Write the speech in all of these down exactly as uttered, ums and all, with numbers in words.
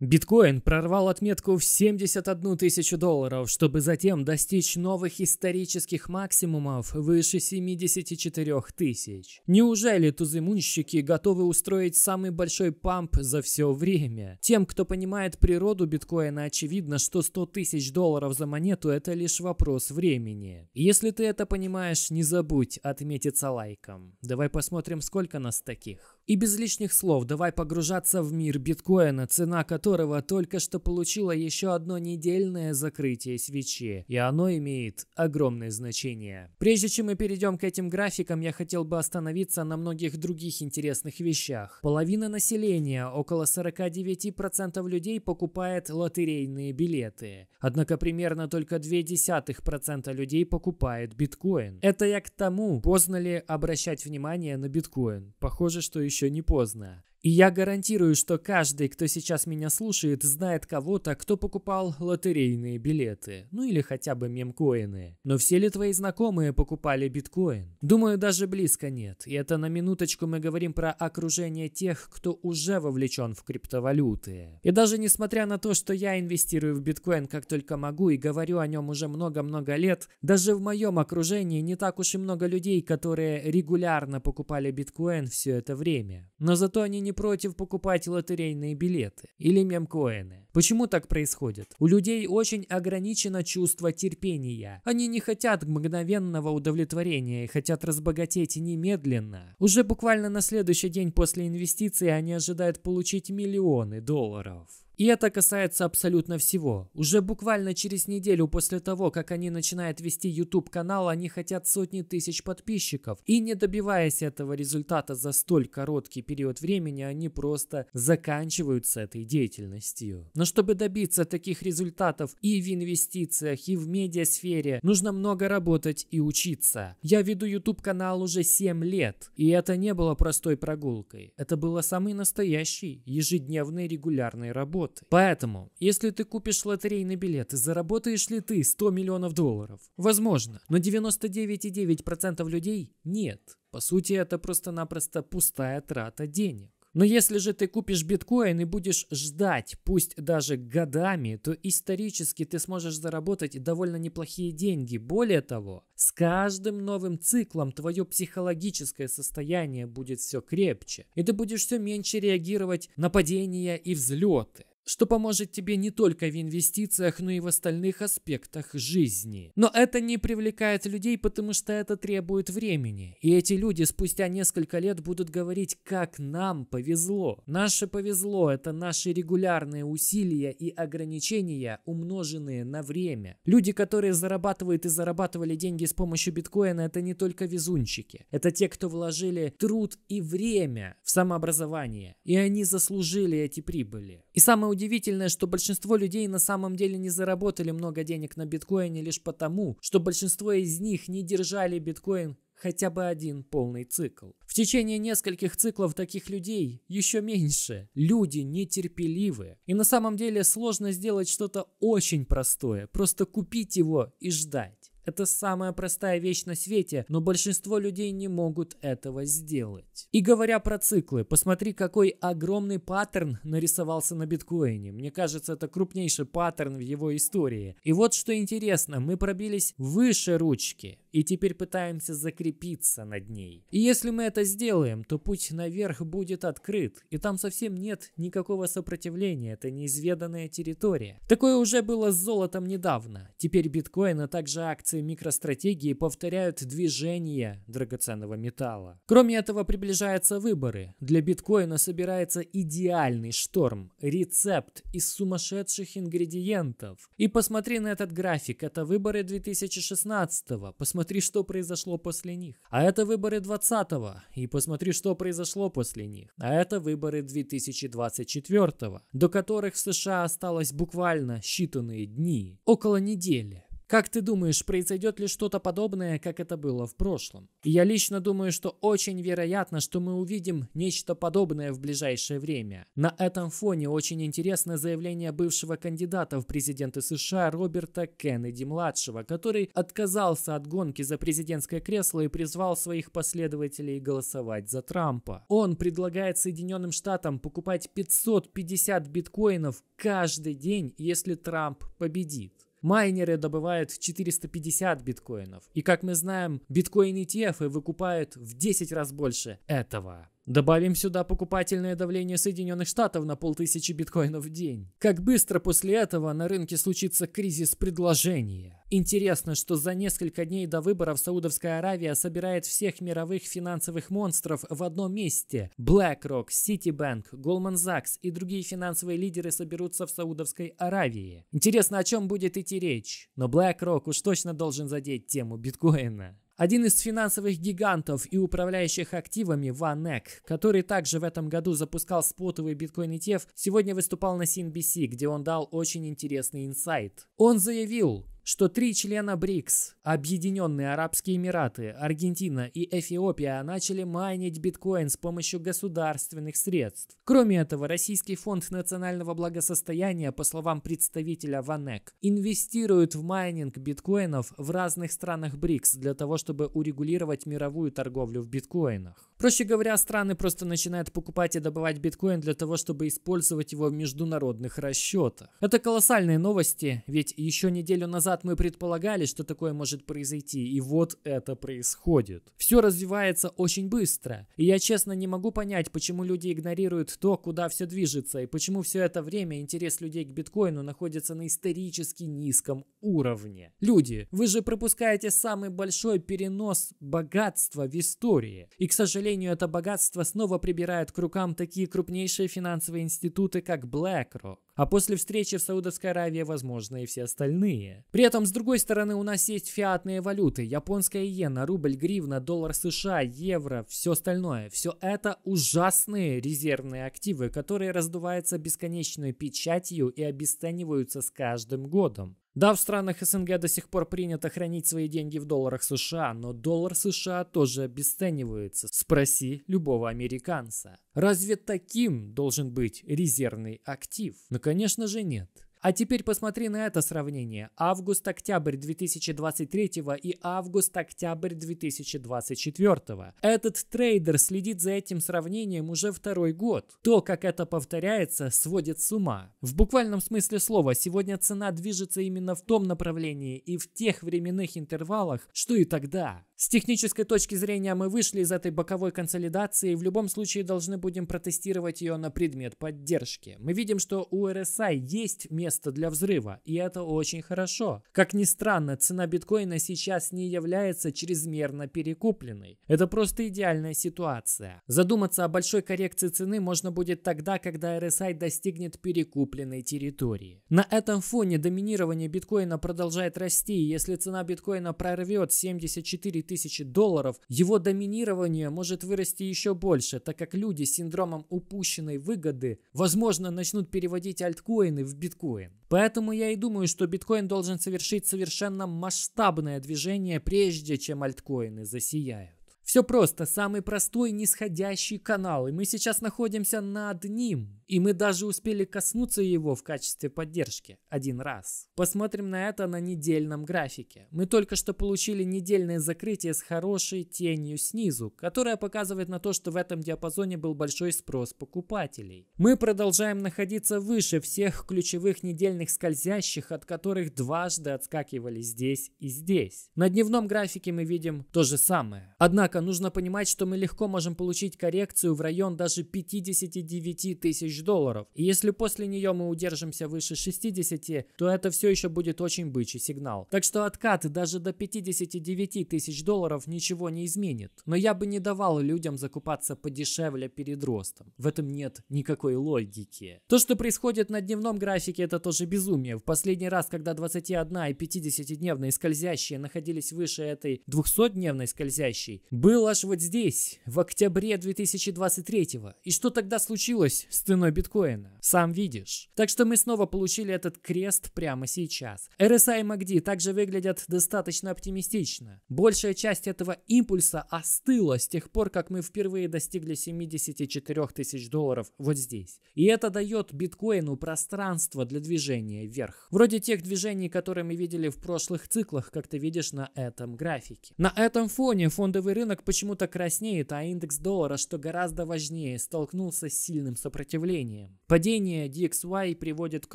Биткоин прорвал отметку в семьдесят одну тысячу долларов, чтобы затем достичь новых исторических максимумов выше семидесяти четырёх тысяч. Неужели туземунщики готовы устроить самый большой памп за все время? Тем, кто понимает природу биткоина, очевидно, что сто тысяч долларов за монету – это лишь вопрос времени. Если ты это понимаешь, не забудь отметиться лайком. Давай посмотрим, сколько нас таких. И без лишних слов давай погружаться в мир биткоина, цена которого только что получила еще одно недельное закрытие свечи, и оно имеет огромное значение. Прежде чем мы перейдем к этим графикам, я хотел бы остановиться на многих других интересных вещах. Половина населения, около сорока девяти процентов людей, покупает лотерейные билеты. Однако примерно только ноль целых две десятых процента людей покупает биткоин. Это я к тому, поздно ли обращать внимание на биткоин. Похоже, что еще не поздно. И я гарантирую, что каждый, кто сейчас меня слушает, знает кого-то, кто покупал лотерейные билеты, ну или хотя бы мемкоины. Но все ли твои знакомые покупали биткоин? Думаю, даже близко нет. И это на минуточку мы говорим про окружение тех, кто уже вовлечен в криптовалюты. И даже несмотря на то, что я инвестирую в биткоин как только могу и говорю о нем уже много-много лет, даже в моем окружении не так уж и много людей, которые регулярно покупали биткоин все это время. Но зато они не не против покупать лотерейные билеты или мемкоины. Почему так происходит? У людей очень ограничено чувство терпения. Они не хотят мгновенного удовлетворения и хотят разбогатеть немедленно. Уже буквально на следующий день после инвестиций они ожидают получить миллионы долларов. И это касается абсолютно всего. Уже буквально через неделю после того, как они начинают вести YouTube-канал, они хотят сотни тысяч подписчиков. И не добиваясь этого результата за столь короткий период времени, они просто заканчивают с этой деятельностью. Но чтобы добиться таких результатов и в инвестициях, и в медиасфере, нужно много работать и учиться. Я веду YouTube-канал уже семь лет, и это не было простой прогулкой. Это было самой настоящей, ежедневной, регулярной работой. Поэтому, если ты купишь лотерейный билет, заработаешь ли ты сто миллионов долларов? Возможно, но девяносто девять целых девять десятых процента людей нет. По сути, это просто-напросто пустая трата денег. Но если же ты купишь биткоин и будешь ждать, пусть даже годами, то исторически ты сможешь заработать довольно неплохие деньги. Более того, с каждым новым циклом твое психологическое состояние будет все крепче, и ты будешь все меньше реагировать на падения и взлеты, что поможет тебе не только в инвестициях, но и в остальных аспектах жизни. Но это не привлекает людей, потому что это требует времени. И эти люди спустя несколько лет будут говорить, как нам повезло. Наше повезло – это наши регулярные усилия и ограничения, умноженные на время. Люди, которые зарабатывают и зарабатывали деньги с помощью биткоина – это не только везунчики. Это те, кто вложили труд и время в самообразование. И они заслужили эти прибыли. И самое удивительное, что большинство людей на самом деле не заработали много денег на биткоине лишь потому, что большинство из них не держали биткоин хотя бы один полный цикл. В течение нескольких циклов таких людей еще меньше. Люди нетерпеливы. И на самом деле сложно сделать что-то очень простое. Просто купить его и ждать. Это самая простая вещь на свете, но большинство людей не могут этого сделать. И говоря про циклы, посмотри, какой огромный паттерн нарисовался на биткоине. Мне кажется, это крупнейший паттерн в его истории. И вот что интересно, мы пробились выше ручки и теперь пытаемся закрепиться над ней. И если мы это сделаем, то путь наверх будет открыт, и там совсем нет никакого сопротивления, это неизведанная территория. Такое уже было с золотом недавно. Теперь биткоин, а также акции микростратегии повторяют движение драгоценного металла. Кроме этого, приближаются выборы. Для биткоина собирается идеальный шторм, рецепт из сумасшедших ингредиентов. И посмотри на этот график, это выборы две тысячи шестнадцатого, посмотри Посмотри, что произошло после них. А это выборы двадцатого. И посмотри, что произошло после них. А это выборы две тысячи двадцать четвёртого, до которых в США осталось буквально считанные дни, около недели. Как ты думаешь, произойдет ли что-то подобное, как это было в прошлом? Я лично думаю, что очень вероятно, что мы увидим нечто подобное в ближайшее время. На этом фоне очень интересно заявление бывшего кандидата в президенты США Роберта Кеннеди-младшего, который отказался от гонки за президентское кресло и призвал своих последователей голосовать за Трампа. Он предлагает Соединенным Штатам покупать пятьсот пятьдесят биткоинов каждый день, если Трамп победит. Майнеры добывают четыреста пятьдесят биткоинов. И как мы знаем, биткоин-и ти эф выкупают в десять раз больше этого. Добавим сюда покупательное давление Соединенных Штатов на полтысячи биткоинов в день. Как быстро после этого на рынке случится кризис предложения? Интересно, что за несколько дней до выборов Саудовская Аравия собирает всех мировых финансовых монстров в одном месте. BlackRock, Citibank, Goldman Sachs и другие финансовые лидеры соберутся в Саудовской Аравии. Интересно, о чем будет идти речь? Но BlackRock уж точно должен задеть тему биткоина. Один из финансовых гигантов и управляющих активами ВанЭк, который также в этом году запускал спотовый биткоин и ти эф, сегодня выступал на си эн би си, где он дал очень интересный инсайт. Он заявил, что три члена брикс, Объединенные Арабские Эмираты, Аргентина и Эфиопия, начали майнить биткоин с помощью государственных средств. Кроме этого, Российский фонд национального благосостояния, по словам представителя ВанЭк, инвестирует в майнинг биткоинов в разных странах брикс для того, чтобы урегулировать мировую торговлю в биткоинах. Проще говоря, страны просто начинают покупать и добывать биткоин для того, чтобы использовать его в международных расчетах. Это колоссальные новости, ведь еще неделю назад мы предполагали, что такое может произойти, и вот это происходит. Все развивается очень быстро, и я честно не могу понять, почему люди игнорируют то, куда все движется, и почему все это время интерес людей к биткоину находится на исторически низком уровне. Люди, вы же пропускаете самый большой перенос богатства в истории, и, к сожалению, К сожалению, это богатство снова прибирают к рукам такие крупнейшие финансовые институты, как BlackRock. А после встречи в Саудовской Аравии, возможно, и все остальные. При этом, с другой стороны, у нас есть фиатные валюты. Японская иена, рубль, гривна, доллар США, евро, все остальное. Все это ужасные резервные активы, которые раздуваются бесконечной печатью и обесцениваются с каждым годом. Да, в странах СНГ до сих пор принято хранить свои деньги в долларах США, но доллар США тоже обесценивается. Спроси любого американца. Разве таким должен быть резервный актив? Ну, конечно же, нет. А теперь посмотри на это сравнение. Август-октябрь две тысячи двадцать третьего и август-октябрь две тысячи двадцать четвёртого. Этот трейдер следит за этим сравнением уже второй год. То, как это повторяется, сводит с ума. В буквальном смысле слова, сегодня цена движется именно в том направлении и в тех временных интервалах, что и тогда. С технической точки зрения мы вышли из этой боковой консолидации и в любом случае должны будем протестировать ее на предмет поддержки. Мы видим, что у эр эс ай есть место для взрыва, и это очень хорошо. Как ни странно, цена биткоина сейчас не является чрезмерно перекупленной. Это просто идеальная ситуация. Задуматься о большой коррекции цены можно будет тогда, когда эр эс ай достигнет перекупленной территории. На этом фоне доминирование биткоина продолжает расти, и если цена биткоина прорвет семьдесят четыре тысячи долларов, его доминирование может вырасти еще больше, так как люди с синдромом упущенной выгоды, возможно, начнут переводить альткоины в биткоин. Поэтому я и думаю, что биткоин должен совершить совершенно масштабное движение, прежде чем альткоины засияют. Все просто, самый простой нисходящий канал, и мы сейчас находимся над ним, и мы даже успели коснуться его в качестве поддержки один раз. Посмотрим на это на недельном графике. Мы только что получили недельное закрытие с хорошей тенью снизу, которая показывает на то, что в этом диапазоне был большой спрос покупателей. Мы продолжаем находиться выше всех ключевых недельных скользящих, от которых дважды отскакивали здесь и здесь. На дневном графике мы видим то же самое. Однако нужно понимать, что мы легко можем получить коррекцию в район даже пятидесяти девяти тысяч долларов. И если после нее мы удержимся выше шестидесяти, то это все еще будет очень бычий сигнал. Так что откат даже до пятидесяти девяти тысяч долларов ничего не изменит. Но я бы не давал людям закупаться подешевле перед ростом. В этом нет никакой логики. То, что происходит на дневном графике, это тоже безумие. В последний раз, когда двадцатидневная и пятидесятидневные скользящие находились выше этой двухсотдневной скользящей, было был аж вот здесь, в октябре две тысячи двадцать третьего. И что тогда случилось с ценой биткоина? Сам видишь. Так что мы снова получили этот крест прямо сейчас. эр эс ай и эм эй си ди также выглядят достаточно оптимистично. Большая часть этого импульса остыла с тех пор, как мы впервые достигли семидесяти четырёх тысяч долларов вот здесь. И это дает биткоину пространство для движения вверх. Вроде тех движений, которые мы видели в прошлых циклах, как ты видишь на этом графике. На этом фоне фондовый рынок почему-то краснеет, а индекс доллара, что гораздо важнее, столкнулся с сильным сопротивлением. Падение ди икс уай приводит к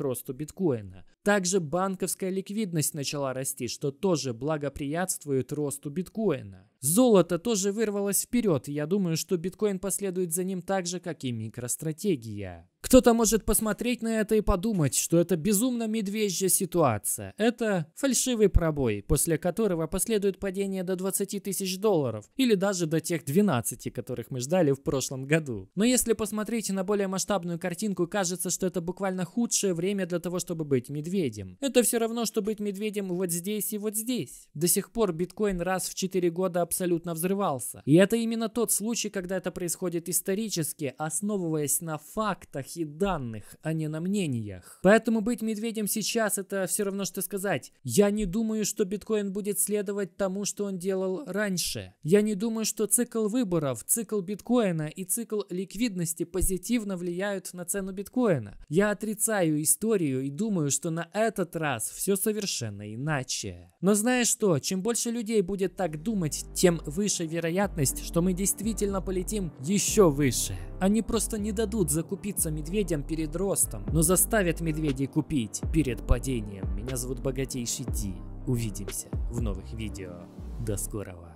росту биткоина. Также банковская ликвидность начала расти, что тоже благоприятствует росту биткоина. Золото тоже вырвалось вперед, и я думаю, что биткоин последует за ним так же, как и микростратегия. Кто-то может посмотреть на это и подумать, что это безумно медвежья ситуация. Это фальшивый пробой, после которого последует падение до двадцати тысяч долларов, или даже до тех двенадцати, которых мы ждали в прошлом году. Но если посмотреть на более масштабную картинку, кажется, что это буквально худшее время для того, чтобы быть медведем. Это все равно, что быть медведем вот здесь и вот здесь. До сих пор биткоин раз в четыре года абсолютно взрывался. И это именно тот случай, когда это происходит исторически, основываясь на фактах и данных, а не на мнениях. Поэтому быть медведем сейчас — это все равно, что сказать: я не думаю, что биткоин будет следовать тому, что он делал раньше. Я не думаю, что цикл выборов, цикл биткоина и цикл ликвидности позитивно влияют на цену биткоина. Я отрицаю историю и думаю, что на этот раз все совершенно иначе. Но знаешь что? Чем больше людей будет так думать, тем выше вероятность, что мы действительно полетим еще выше. Они просто не дадут закупиться медведям перед ростом, но заставят медведей купить перед падением. Меня зовут Богатейший Ди. Увидимся в новых видео. До скорого.